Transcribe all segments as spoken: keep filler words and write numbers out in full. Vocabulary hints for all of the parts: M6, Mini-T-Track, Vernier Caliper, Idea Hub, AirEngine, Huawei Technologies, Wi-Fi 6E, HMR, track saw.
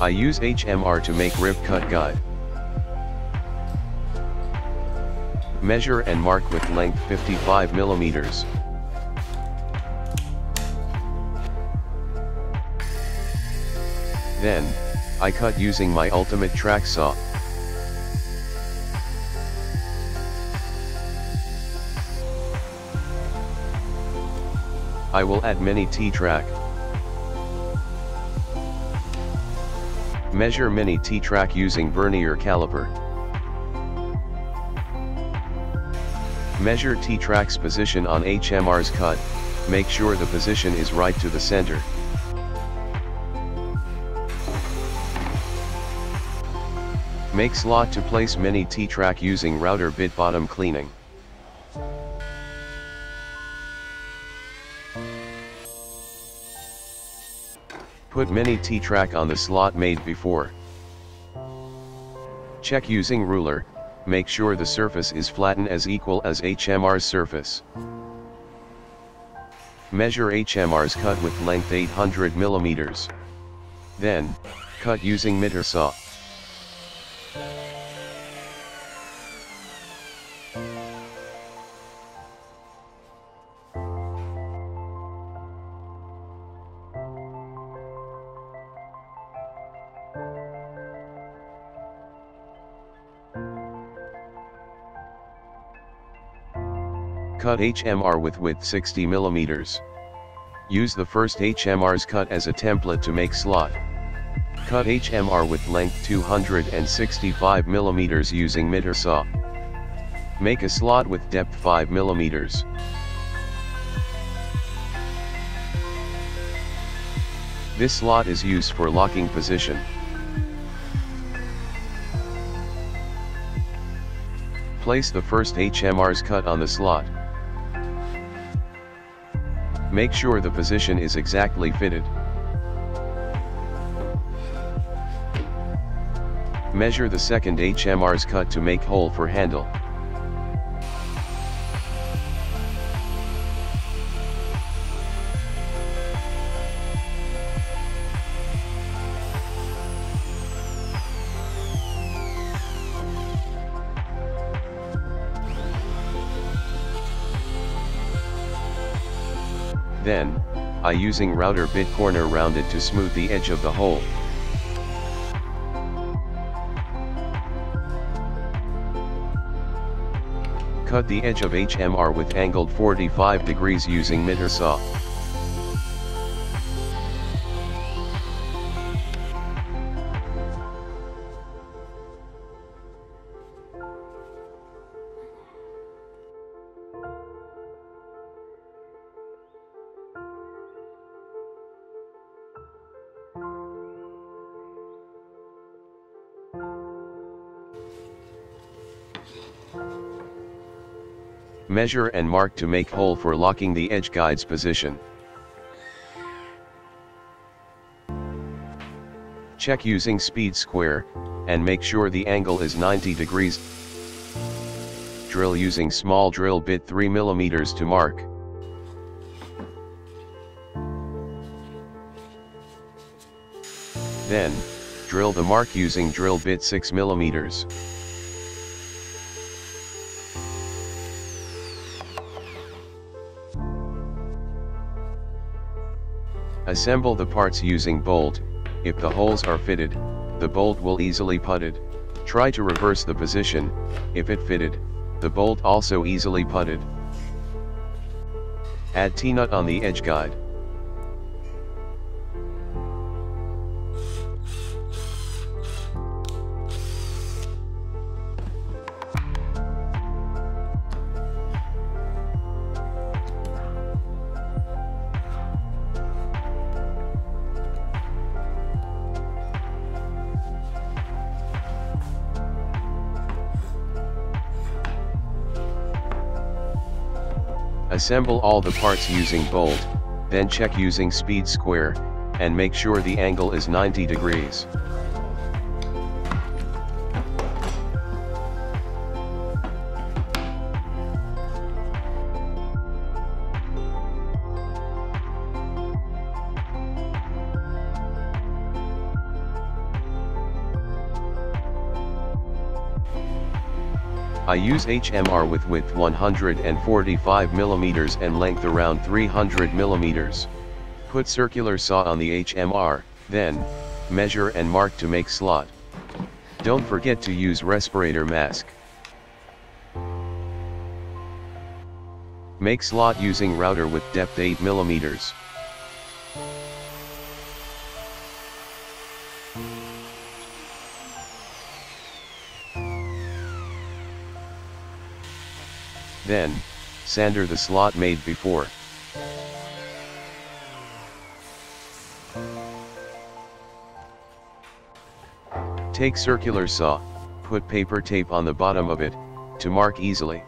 I use H M R to make rib cut guide. Measure and mark with length fifty-five millimeters. Then, I cut using my ultimate track saw. I will add Mini-T-Track. Measure Mini-T-Track using Vernier Caliper. Measure T-Track's position on H M R's cut, make sure the position is right to the center. Make slot to place Mini-T-Track using router bit bottom cleaning. Put Mini-T-Track on the slot made before. Check using ruler, make sure the surface is flattened as equal as H M R's surface. Measure H M R's cut with length eight hundred millimeters. Then, cut using miter saw. Cut H M R with width sixty millimeters. Use the first H M R's cut as a template to make slot. Cut H M R with length two hundred sixty-five millimeters using miter saw. Make a slot with depth five millimeters. This slot is used for locking position. Place the first H M R's cut on the slot. Make sure the position is exactly fitted. Measure the second H M R's cut to make hole for handle. Then, I using router bit corner rounded to smooth the edge of the hole. Cut the edge of H M R with angled forty-five degrees using miter saw. Measure and mark to make hole for locking the edge guide's position. Check using speed square, and make sure the angle is ninety degrees. Drill using small drill bit three millimeters to mark. Then, drill the mark using drill bit six millimeters. Assemble the parts using bolt. If the holes are fitted, the bolt will easily putted. Try to reverse the position. If it fitted, the bolt also easily putted. Add T-nut on the edge guide. Assemble all the parts using bolt, then check using speed square, and make sure the angle is ninety degrees. I use H M R with width one hundred forty-five millimeters and length around three hundred millimeters. Put circular saw on the H M R, then, measure and mark to make slot. Don't forget to use respirator mask. Make slot using router with depth eight millimeters. Then, sander the slot made before. Take circular saw, put paper tape on the bottom of it, to mark easily.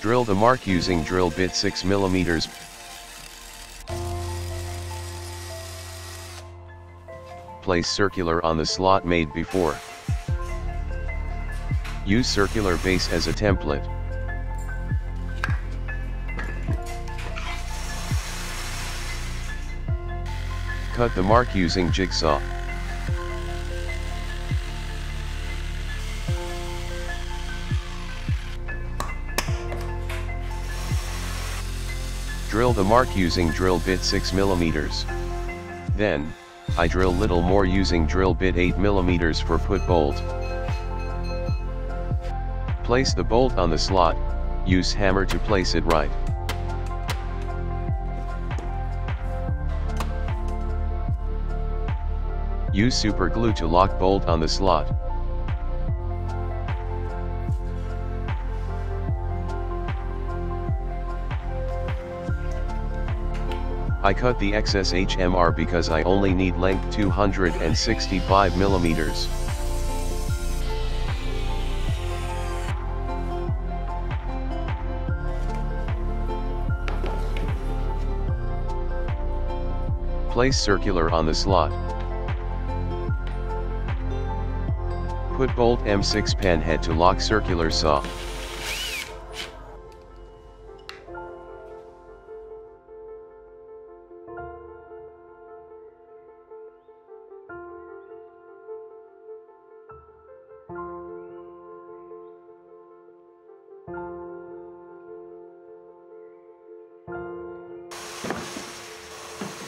Drill the mark using drill bit six millimeters. Place circular on the slot made before. Use circular base as a template. Cut the mark using jigsaw. Drill the mark using drill bit six millimeters. Then, I drill little more using drill bit eight millimeters for put bolt. Place the bolt on the slot, use hammer to place it right. Use super glue to lock bolt on the slot. I cut the excess H M R because I only need length two hundred sixty-five millimeters. Place circular on the slot. Put bolt M six pan head to lock circular saw.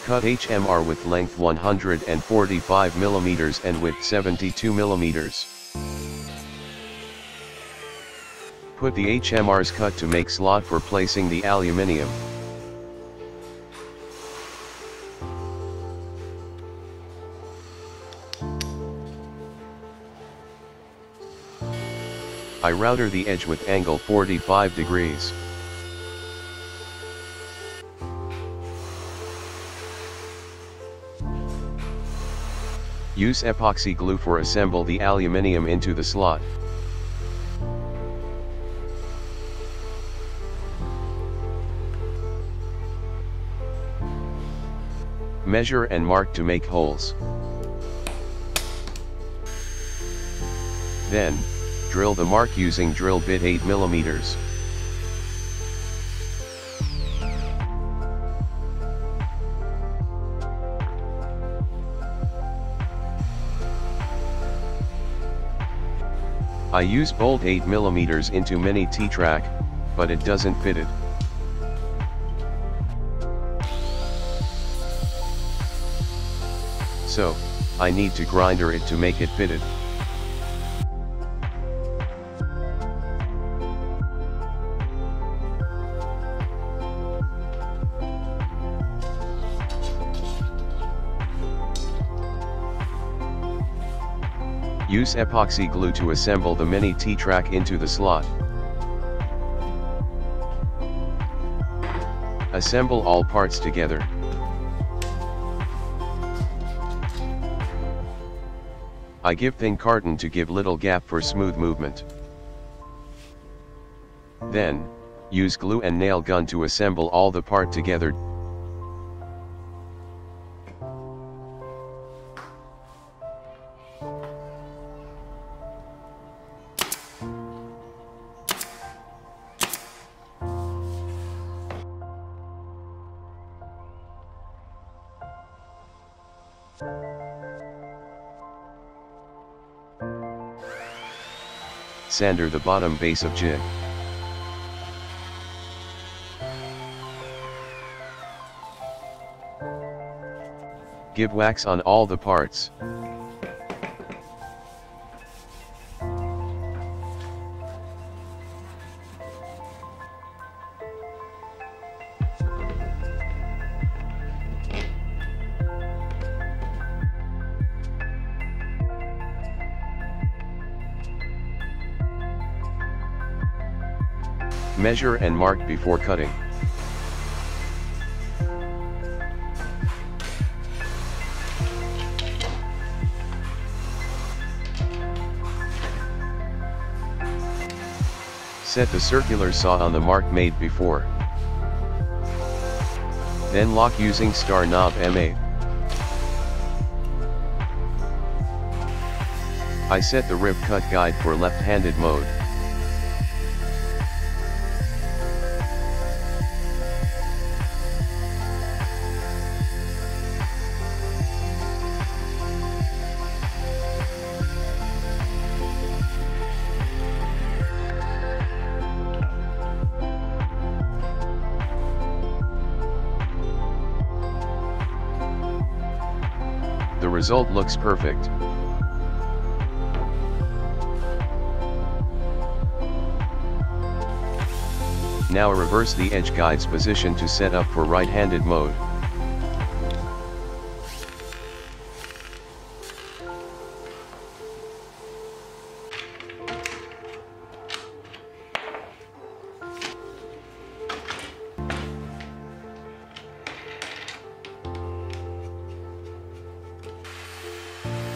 Cut H M R with length one hundred forty-five millimeters and width seventy-two millimeters. Put the H M R's cut to make slot for placing the aluminium. I router the edge with angle forty-five degrees. Use epoxy glue for assemble the aluminium into the slot. Measure and mark to make holes. Then, drill the mark using drill bit eight millimeters. I use bolt eight millimeters into Mini-T-Track, but it doesn't fit it. so I need to grinder it to make it fitted. Use epoxy glue to assemble the Mini-T-Track into the slot. Assemble all parts together. I give thin carton to give little gap for smooth movement. Then, use glue and nail gun to assemble all the part together. Sander the bottom base of jig. Give wax on all the parts. Measure and mark before cutting. Set the circular saw on the mark made before. Then lock using star knob M eight. I set the rib cut guide for left-handed mode. The result looks perfect. Now reverse the edge guide's position to set up for right-handed mode.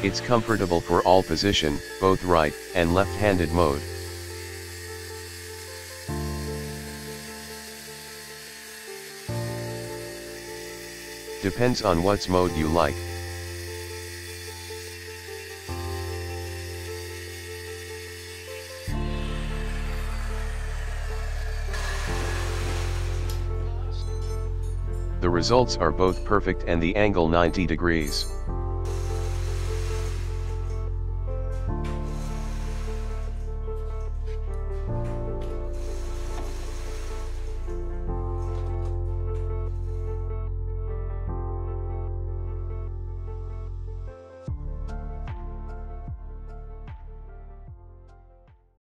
It's comfortable for all position, both right and left-handed mode. Depends on what's mode you like. The results are both perfect and the angle ninety degrees.